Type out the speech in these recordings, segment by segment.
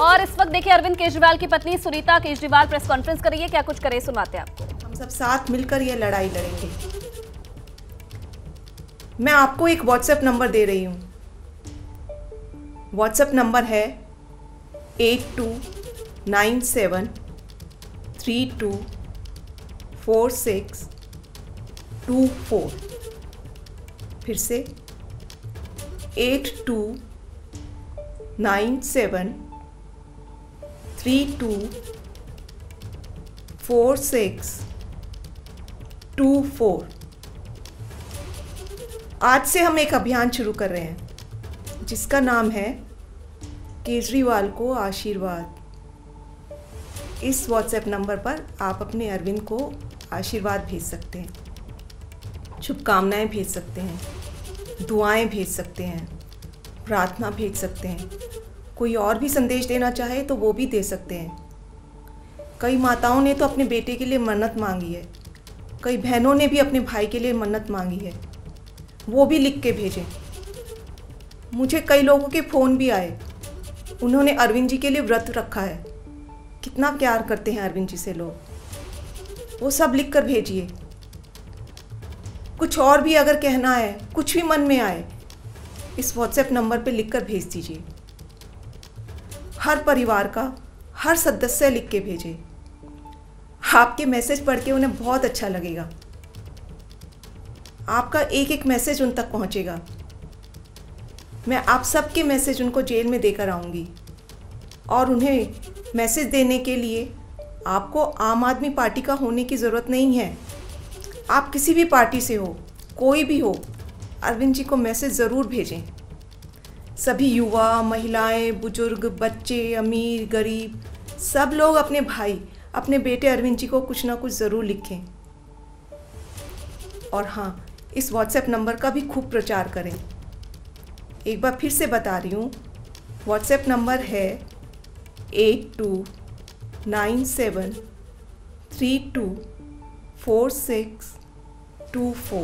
और इस वक्त देखिए अरविंद केजरीवाल की पत्नी सुनीता केजरीवाल प्रेस कॉन्फ्रेंस कर रही है, क्या कुछ करे सुनाते हैं आपको। हम सब साथ मिलकर ये लड़ाई लड़ेंगे। मैं आपको एक व्हाट्सएप नंबर दे रही हूँ, व्हाट्सएप नंबर है 8297324624, फिर से 8297324624। आज से हम एक अभियान शुरू कर रहे हैं जिसका नाम है केजरीवाल को आशीर्वाद। इस व्हाट्सएप नंबर पर आप अपने अरविंद को आशीर्वाद भेज सकते हैं, शुभकामनाएं भेज सकते हैं, दुआएं भेज सकते हैं, प्रार्थना भेज सकते हैं। कोई और भी संदेश देना चाहे तो वो भी दे सकते हैं। कई माताओं ने तो अपने बेटे के लिए मन्नत मांगी है, कई बहनों ने भी अपने भाई के लिए मन्नत मांगी है, वो भी लिख के भेजें। मुझे कई लोगों के फ़ोन भी आए, उन्होंने अरविंद जी के लिए व्रत रखा है, कितना प्यार करते हैं अरविंद जी से लोग, वो सब लिख कर भेजिए। कुछ और भी अगर कहना है, कुछ भी मन में आए, इस व्हाट्सएप नंबर पे लिख कर भेज दीजिए। हर परिवार का हर सदस्य लिख के भेजे, आपके मैसेज पढ़ के उन्हें बहुत अच्छा लगेगा। आपका एक एक मैसेज उन तक पहुंचेगा। मैं आप सबके मैसेज उनको जेल में देकर आऊँगी और उन्हें मैसेज देने के लिए आपको आम आदमी पार्टी का होने की ज़रूरत नहीं है। आप किसी भी पार्टी से हो, कोई भी हो, अरविंद जी को मैसेज ज़रूर भेजें। सभी युवा, महिलाएं, बुजुर्ग, बच्चे, अमीर, गरीब, सब लोग अपने भाई, अपने बेटे अरविंद जी को कुछ ना कुछ ज़रूर लिखें। और हाँ, इस व्हाट्सएप नंबर का भी खूब प्रचार करें। एक बार फिर से बता रही हूँ, व्हाट्सएप नंबर है 8297324624,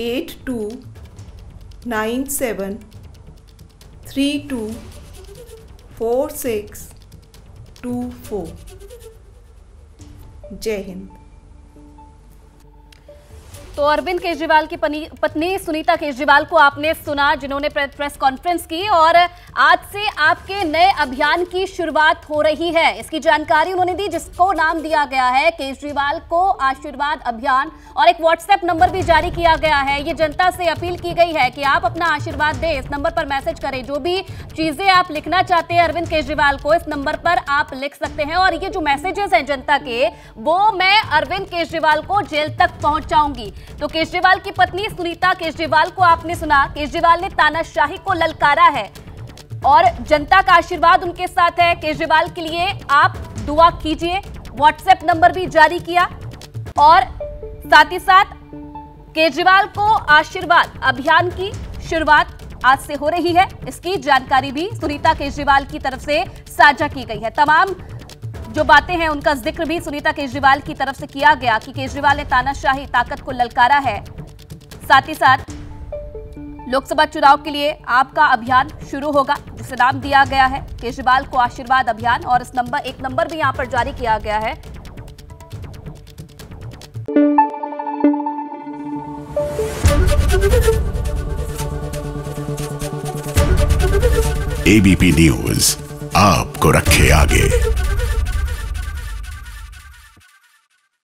8297324624। जय हिंद। तो अरविंद केजरीवाल की पत्नी सुनीता केजरीवाल को आपने सुना, जिन्होंने प्रेस कॉन्फ्रेंस की और आज से आपके नए अभियान की शुरुआत हो रही है, इसकी जानकारी उन्होंने दी, जिसको नाम दिया गया है केजरीवाल को आशीर्वाद अभियान। और एक व्हाट्सएप नंबर भी जारी किया गया है। ये जनता से अपील की गई है कि आप अपना आशीर्वाद दें, इस नंबर पर मैसेज करें। जो भी चीज़ें आप लिखना चाहते हैं अरविंद केजरीवाल को, इस नंबर पर आप लिख सकते हैं। और ये जो मैसेजेस हैं जनता के, वो मैं अरविंद केजरीवाल को जेल तक पहुँचाऊँगी। तो केजरीवाल की पत्नी सुनीता केजरीवाल को आपने सुना। केजरीवाल ने तानाशाही को ललकारा है और जनता का आशीर्वाद उनके साथ है। केजरीवाल के लिए आप दुआ कीजिए। व्हाट्सएप नंबर भी जारी किया और साथ ही साथ केजरीवाल को आशीर्वाद अभियान की शुरुआत आज से हो रही है, इसकी जानकारी भी सुनीता केजरीवाल की तरफ से साझा की गई है। तमाम जो बातें हैं उनका जिक्र भी सुनीता केजरीवाल की तरफ से किया गया कि केजरीवाल ने तानाशाही, ताकत को ललकारा है। साथ ही साथ लोकसभा चुनाव के लिए आपका अभियान शुरू होगा, जिसे नाम दिया गया है केजरीवाल को आशीर्वाद अभियान। और इस नंबर, एक नंबर भी यहां पर जारी किया गया है। एबीपी न्यूज़ आपको रखे आगे।